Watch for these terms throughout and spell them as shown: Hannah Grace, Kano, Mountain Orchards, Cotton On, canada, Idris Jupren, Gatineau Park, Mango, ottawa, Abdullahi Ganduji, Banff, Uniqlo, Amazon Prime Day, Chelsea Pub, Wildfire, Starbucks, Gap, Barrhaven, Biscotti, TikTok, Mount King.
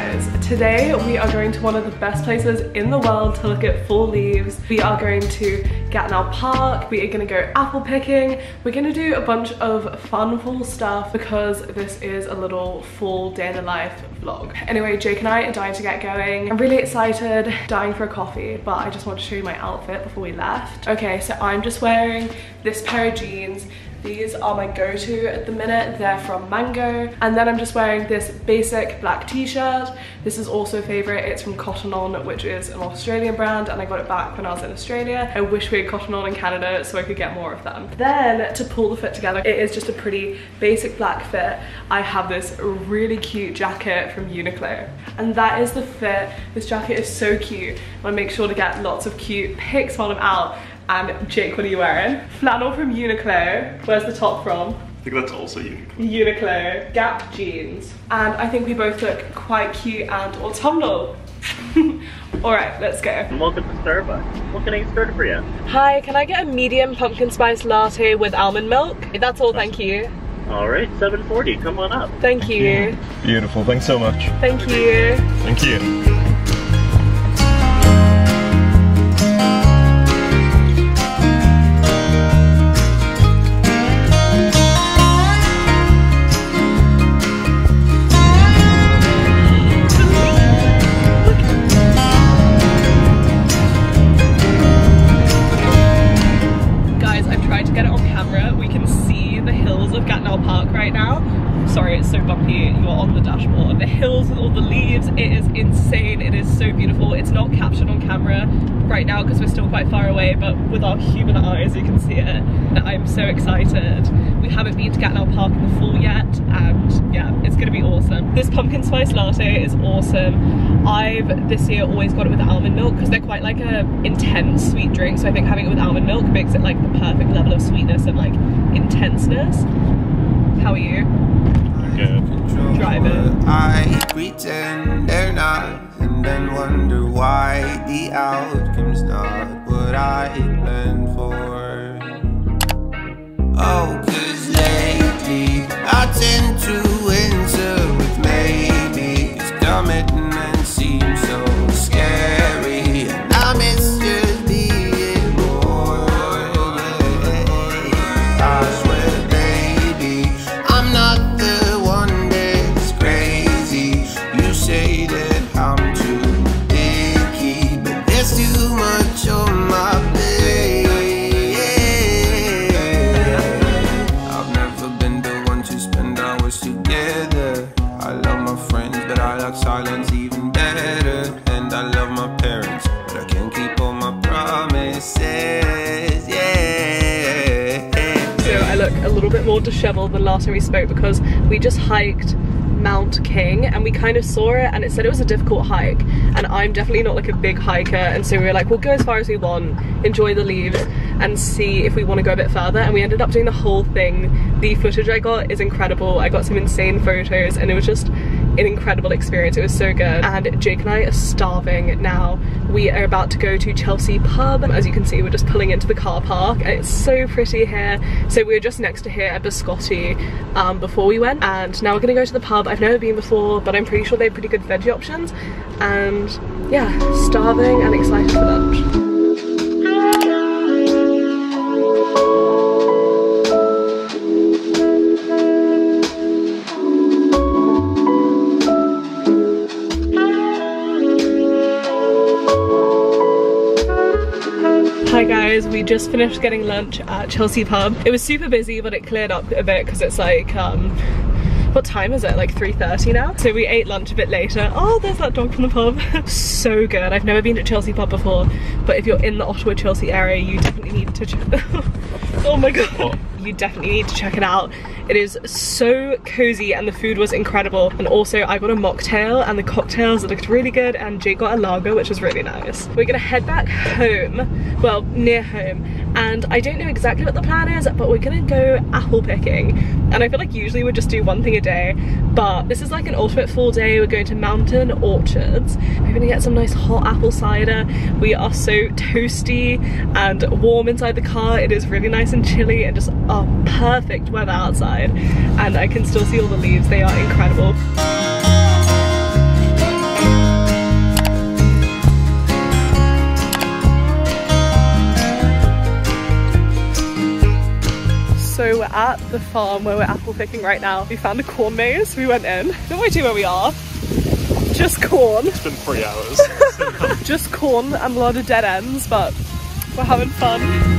guys, today we are going to one of the best places in the world to look at fall leaves. We are going to Gatineau Park, we are going to go apple picking, we're going to do a bunch of fun fall stuff because this is a little fall day in the life vlog. Anyway, Jake and I are dying to get going. I'm really excited, dying for a coffee, but I just want to show you my outfit before we left. Okay, so I'm just wearing this pair of jeans. These are my go-to at the minute. They're from Mango. And then I'm just wearing this basic black t-shirt. This is also a favorite. It's from Cotton On, which is an Australian brand, and I got it back when I was in Australia. I wish we had Cotton On in Canada so I could get more of them. Then to pull the fit together, it is just a pretty basic black fit. I have this really cute jacket from Uniqlo, and that is the fit. This jacket is so cute. I'll make sure to get lots of cute pics while I'm out. And Jake, what are you wearing? Flannel from Uniqlo. Where's the top from? I think that's also Uniqlo. Uniqlo. Gap jeans. And I think we both look quite cute and autumnal. Alright, let's go. Welcome to Starbucks. What can I get started for you? Hi, can I get a medium pumpkin spice latte with almond milk? That's all, thank you. Alright, $7.40, come on up. Thank you. Beautiful, thanks so much. Thank you. Thank you. Right now, because we're still quite far away, but with our human eyes you can see it. I'm so excited. We haven't been to Gatineau Park in the fall yet, and yeah, it's gonna be awesome. This pumpkin spice latte is awesome. I've this year always got it with almond milk because they're quite like a intense sweet drink, so I think having it with almond milk makes it like the perfect level of sweetness and like intenseness. How are you? Good. Driving. I pretend they're not, and then wonder why the outcome's not what I planned for. Oh, cause lately I tend to answer with maybe. It's commitment seems so scary, and I miss just being bored. I swear, baby, I'm not the one that's crazy. You say that I'm silence even better, and I love my parents, but I can't keep all my promises. Yeah. So I look a little bit more disheveled than last time we spoke because we just hiked Mount King and we kind of saw it and it said it was a difficult hike, and I'm definitely not like a big hiker, and so we were like, we'll go as far as we want, enjoy the leaves and see if we want to go a bit further, and we ended up doing the whole thing. The footage I got is incredible. I got some insane photos and it was just an incredible experience. It was so good. And Jake and I are starving now. We are about to go to Chelsea Pub. As you can see, we're just pulling into the car park. It's so pretty here. So we were just next to here at Biscotti before we went, and now we're gonna go to the pub. I've never been before, but I'm pretty sure they have pretty good veggie options. And yeah, starving and excited for lunch. We just finished getting lunch at Chelsea Pub. It was super busy, but it cleared up a bit because it's like, what time is it? Like 3:30 now? So we ate lunch a bit later. Oh, there's that dog from the pub. So good. I've never been to Chelsea Pub before, but if you're in the Ottawa, Chelsea area, you definitely need to check it out. Oh my god. You definitely need to check it out. It is so cozy and the food was incredible. And also I got a mocktail and the cocktails looked really good, and Jake got a lager, which was really nice. We're gonna head back home, well, near home. And I don't know exactly what the plan is, but we're gonna go apple picking. And I feel like usually we just do one thing a day, but this is like an ultimate fall day. We're going to Mountain Orchards. We're gonna get some nice hot apple cider. We are so toasty and warm inside the car. It is really nice and chilly and just perfect weather outside. And I can still see all the leaves. They are incredible. at the farm where we're apple picking right now. We found a corn maze. We went in. No idea where we are. Just corn. It's been 3 hours. Just corn and a lot of dead ends, but we're having fun.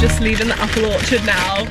Just leaving the apple orchard now.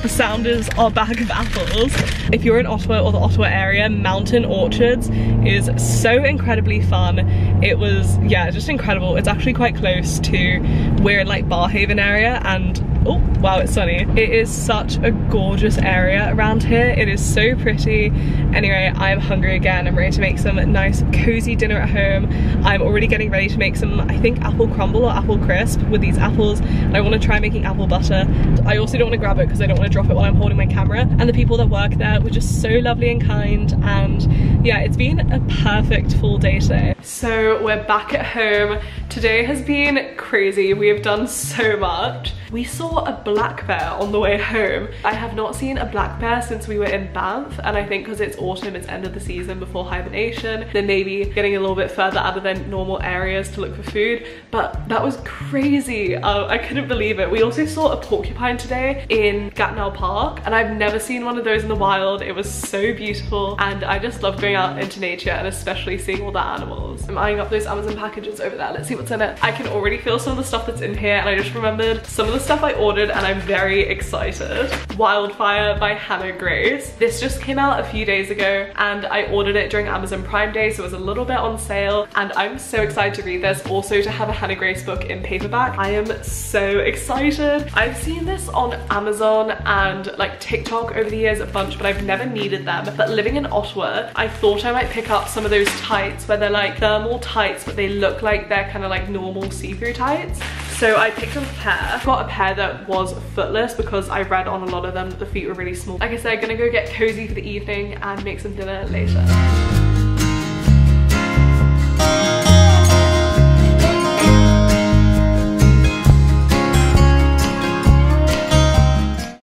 The sound is our bag of apples. If you're in Ottawa or the Ottawa area, Mountain Orchards is so incredibly fun. It was, yeah, just incredible. It's actually quite close to, we're in like Barrhaven area, and oh wow, it's sunny. It is such a gorgeous area around here. It is so pretty. Anyway, I'm hungry again. I'm ready to make some nice cozy dinner at home. I'm already getting ready to make some, I think, apple crumble or apple crisp with these apples. And I want to try making apple butter. I also don't want to grab it because I don't want to drop it while I'm holding my camera. And the people that work there were just so lovely and kind. And yeah, it's been a perfect full day today. So we're back at home. Today has been crazy. We have done so much. We saw a black bear on the way home. I have not seen a black bear since we were in Banff, and I think because it's autumn, it's end of the season before hibernation. Then maybe getting a little bit further out of their normal areas to look for food, but that was crazy. I couldn't believe it. We also saw a porcupine today in Gatineau Park, and I've never seen one of those in the wild. It was so beautiful, and I just love going out into nature and especially seeing all the animals. I'm eyeing up those Amazon packages over there. Let's see what's in it. I can already feel some of the stuff that's in here, and I just remembered some of the stuff I ordered and I'm very excited. Wildfire by Hannah Grace. This just came out a few days ago and I ordered it during Amazon Prime Day, so it was a little bit on sale, and I'm so excited to read this. Also to have a Hannah Grace book in paperback. I am so excited. I've seen this on Amazon and like TikTok over the years a bunch, but I've never needed them. But living in Ottawa, I thought I might pick up some of those tights where they're like thermal tights, but they look like they're kind of like normal see-through tights. So I picked up a pair. Got a pair that was footless because I read on a lot of them that the feet were really small. Like I said, gonna go get cozy for the evening and make some dinner later.